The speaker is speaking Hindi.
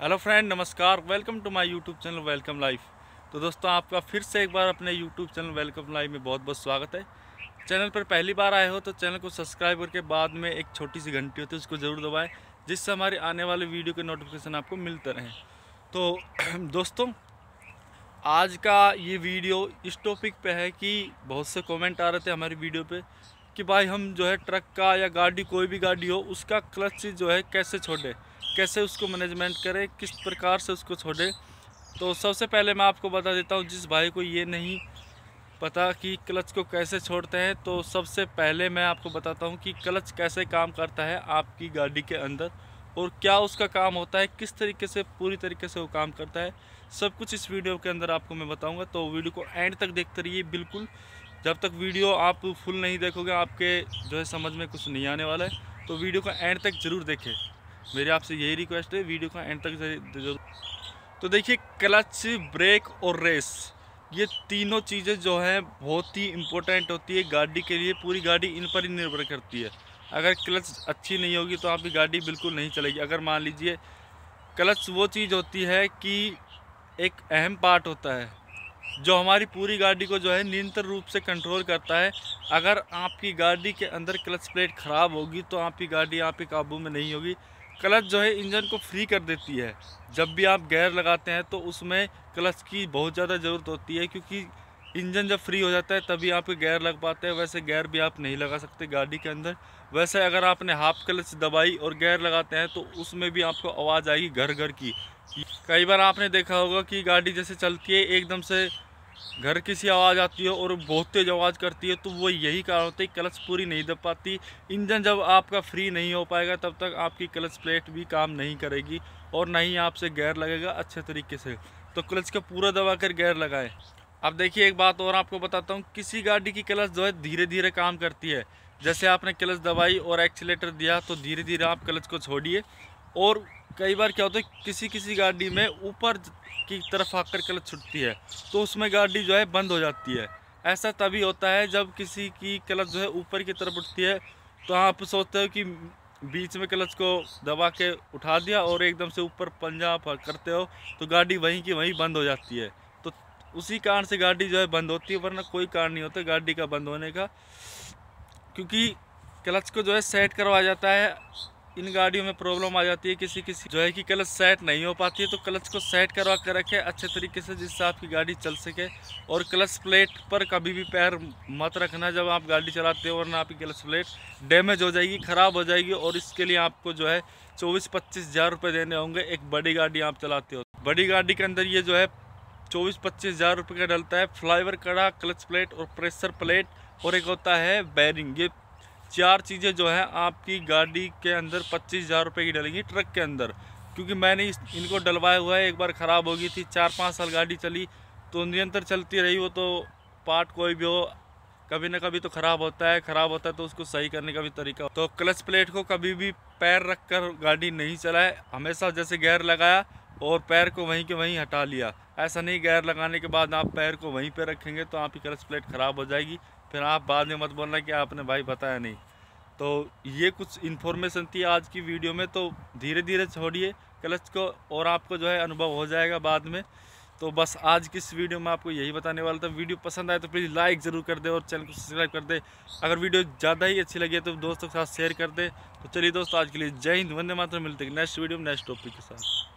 हेलो फ्रेंड, नमस्कार। Welcome to my YouTube channel welcome life. तो दोस्तों, आपका फिर से एक बार अपने यूट्यूब चैनल वेलकम लाइफ में बहुत बहुत स्वागत है। चैनल पर पहली बार आए हो तो चैनल को सब्सक्राइब करके बाद में एक छोटी सी घंटी होती है उसको ज़रूर दबाएं, जिससे हमारे आने वाले वीडियो के नोटिफिकेशन आपको मिलते रहें। तो दोस्तों, आज का ये वीडियो इस टॉपिक पर है कि बहुत से कॉमेंट आ रहे थे हमारी वीडियो पर कि भाई हम जो है ट्रक का या गाड़ी, कोई भी गाड़ी हो, उसका क्लच जो है कैसे छोड़े, कैसे उसको मैनेजमेंट करें, किस प्रकार से उसको छोड़े। तो सबसे पहले मैं आपको बता देता हूं, जिस भाई को ये नहीं पता कि क्लच को कैसे छोड़ते हैं, तो सबसे पहले मैं आपको बताता हूं कि क्लच कैसे काम करता है आपकी गाड़ी के अंदर और क्या उसका काम होता है, किस तरीके से पूरी तरीके से वो काम करता है। सब कुछ इस वीडियो के अंदर आपको मैं बताऊँगा, तो वीडियो को एंड तक देखते रहिए। बिल्कुल जब तक वीडियो आप फुल नहीं देखोगे आपके जो है समझ में कुछ नहीं आने वाला है, तो वीडियो को एंड तक ज़रूर देखें। मेरी आपसे यही रिक्वेस्ट है, वीडियो को एंड तक जरूर। तो देखिए, क्लच, ब्रेक और रेस, ये तीनों चीज़ें जो हैं बहुत ही इम्पोर्टेंट होती है गाड़ी के लिए। पूरी गाड़ी इन पर ही निर्भर करती है। अगर क्लच अच्छी नहीं होगी तो आपकी गाड़ी बिल्कुल नहीं चलेगी। अगर मान लीजिए, क्लच वो चीज़ होती है कि एक अहम पार्ट होता है जो हमारी पूरी गाड़ी को जो है निरंतर रूप से कंट्रोल करता है। अगर आपकी गाड़ी के अंदर क्लच प्लेट ख़राब होगी तो आपकी गाड़ी आपके काबू में नहीं होगी। क्लच जो है इंजन को फ्री कर देती है। जब भी आप गियर लगाते हैं तो उसमें क्लच की बहुत ज़्यादा ज़रूरत होती है, क्योंकि इंजन जब फ्री हो जाता है तभी आपके गियर लग पाते हैं। वैसे गियर भी आप नहीं लगा सकते गाड़ी के अंदर। वैसे अगर आपने हाफ क्लच दबाई और गियर लगाते हैं तो उसमें भी आपको आवाज़ आएगी घर घर की। कई बार आपने देखा होगा कि गाड़ी जैसे चलती है एकदम से घर की सी आवाज़ आती है और बहुत तेज आवाज़ करती है, तो वो यही कारण होता है क्लच पूरी नहीं दब पाती। इंजन जब आपका फ्री नहीं हो पाएगा तब तक आपकी क्लच प्लेट भी काम नहीं करेगी और ना ही आपसे गियर लगेगा अच्छे तरीके से। तो क्लच का पूरा दबा कर गियर लगाएं। अब देखिए, एक बात और आपको बताता हूँ, किसी गाड़ी की क्लच जो है धीरे धीरे काम करती है। जैसे आपने क्लच दबाई और एक्सीलेटर दिया तो धीरे धीरे आप क्लच को छोड़िए। और कई बार क्या होता है, किसी गाड़ी में ऊपर की तरफ आकर क्लच छूटती है तो उसमें गाड़ी जो है बंद हो जाती है। ऐसा तभी होता है जब किसी की क्लच जो है ऊपर की तरफ उठती है, तो आप सोचते हो कि बीच में क्लच को दबा के उठा दिया और एकदम से ऊपर पंजा करते हो तो गाड़ी वहीं की वहीं बंद हो जाती है। तो उसी कारण से गाड़ी जो है बंद होती है, वरना कोई कारण नहीं होता गाड़ी का बंद होने का, क्योंकि क्लच को जो है सेट करवाया जाता है। इन गाड़ियों में प्रॉब्लम आ जाती है किसी जो है कि क्लच सेट नहीं हो पाती है। तो क्लच को सेट करवा कर रखें अच्छे तरीके से, जिससे आपकी गाड़ी चल सके। और क्लच प्लेट पर कभी भी पैर मत रखना जब आप गाड़ी चलाते हो, वरना आपकी क्लच प्लेट डैमेज हो जाएगी, ख़राब हो जाएगी। और इसके लिए आपको जो है 24-25 हज़ार रुपये देने होंगे। एक बड़ी गाड़ी आप चलाते हो, बड़ी गाड़ी के अंदर ये जो है 24-25 हज़ार रुपये का डलता है। फ्लाईवर कड़ा, क्लच प्लेट और प्रेशर प्लेट, और एक होता है बेयरिंग। ये चार चीज़ें जो है आपकी गाड़ी के अंदर 25 हज़ार रुपये की डलेंगी ट्रक के अंदर। क्योंकि मैंने इनको डलवाया हुआ है, एक बार ख़राब हो गई थी, 4-5 साल गाड़ी चली तो निरंतर चलती रही। वो तो पार्ट कोई भी हो कभी ना कभी तो ख़राब होता है, ख़राब होता है तो उसको सही करने का भी तरीका हो। तो क्लच प्लेट को कभी भी पैर रख कर गाड़ी नहीं चलाए। हमेशा जैसे गियर लगाया और पैर को वहीं के वहीं हटा लिया, ऐसा नहीं गियर लगाने के बाद आप पैर को वहीं पर रखेंगे तो आपकी क्लच प्लेट ख़राब हो जाएगी। फिर आप बाद में मत बोलना कि आपने भाई बताया नहीं। तो ये कुछ इन्फॉर्मेशन थी आज की वीडियो में। तो धीरे धीरे छोड़िए क्लच को और आपको जो है अनुभव हो जाएगा बाद में। तो बस आज की इस वीडियो में आपको यही बताने वाला था। वीडियो पसंद आए तो प्लीज़ लाइक ज़रूर कर दे और चैनल को सब्सक्राइब कर दे। अगर वीडियो ज़्यादा ही अच्छी लगी तो दोस्तों के साथ शेयर कर दे। तो चलिए दोस्तों, आज के लिए जय हिंद, वंदे मातरम। मिलते हैं नेक्स्ट वीडियो में नेक्स्ट टॉपिक के साथ।